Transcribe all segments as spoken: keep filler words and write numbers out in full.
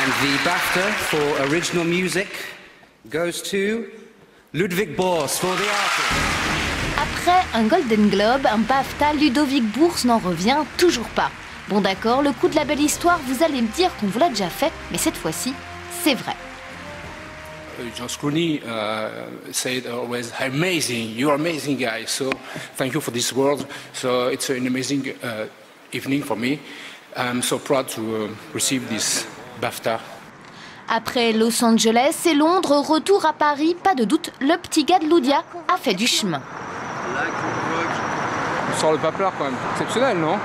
And the BAFTA for original music goes to Ludovic Bource for the artist. Après un Golden Globe, un BAFTA, Ludovic Bource n'en revient toujours pas. Bon d'accord, le coup de la belle histoire, vous allez me dire qu'on vous l'a déjà fait, mais cette fois-ci, c'est vrai. John Scrooney uh, said always, "Amazing, you're amazing guy. So thank you for this award. So it's an amazing uh, evening for me. I'm so proud to uh, receive this BAFTA." Après Los Angeles et Londres, retour à Paris, pas de doute, le petit gars de Loudia a fait du chemin. On sort le paplard quand même, exceptionnel, non?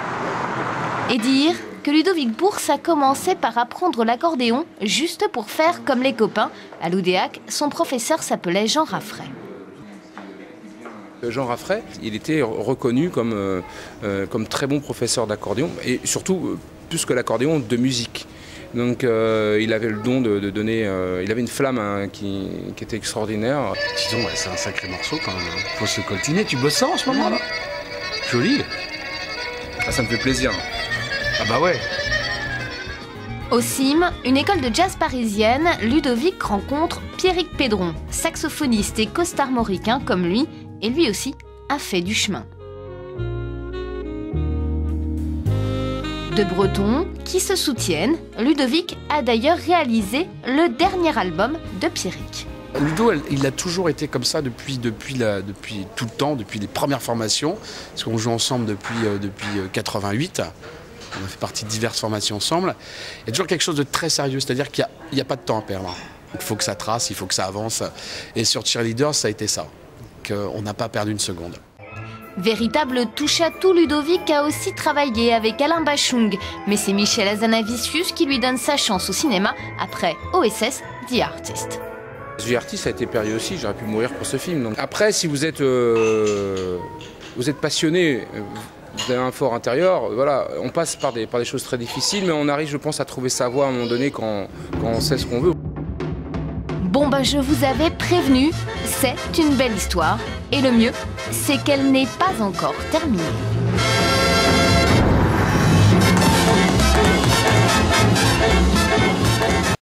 Et dire que Ludovic Bource a commencé par apprendre l'accordéon juste pour faire comme les copains. À Loudéac, son professeur s'appelait Jean Raffray. Jean Raffray, il était reconnu comme, euh, comme très bon professeur d'accordéon et surtout plus que l'accordéon, de musique. Donc euh, il avait le don de, de donner, euh, il avait une flamme hein, qui, qui était extraordinaire. Disons, ouais, c'est un sacré morceau quand même, faut se coltiner. Tu bosses ça en ce moment-là? Joli. Ah, ça me fait plaisir. Ah bah ouais. Au C I M, une école de jazz parisienne, Ludovic rencontre Pierrick Pedron, saxophoniste et costarmoricain comme lui, et lui aussi a fait du chemin. Deux Bretons qui se soutiennent, Ludovic a d'ailleurs réalisé le dernier album de Pierrick. Ludo, il a toujours été comme ça depuis, depuis, la, depuis tout le temps, depuis les premières formations, parce qu'on joue ensemble depuis, depuis quatre-vingt-huit. On a fait partie de diverses formations ensemble. Il y a toujours quelque chose de très sérieux, c'est-à-dire qu'il n'y a, a pas de temps à perdre. Il faut que ça trace, il faut que ça avance. Et sur Cheerleader, ça a été ça. Donc, on n'a pas perdu une seconde. Véritable touche-à-tout, Ludovic a aussi travaillé avec Alain Bachung. Mais c'est Michel Azanavicius qui lui donne sa chance au cinéma après O S S The Artist. The Artist a été périlleux aussi, j'aurais pu mourir pour ce film. Donc. Après, si vous êtes, euh, vous êtes passionné, vous avez un fort intérieur, voilà, on passe par des, par des choses très difficiles, mais on arrive, je pense, à trouver sa voie à un moment donné quand, quand on sait ce qu'on veut. Bon bah je vous avais prévenu, c'est une belle histoire, et le mieux, c'est qu'elle n'est pas encore terminée.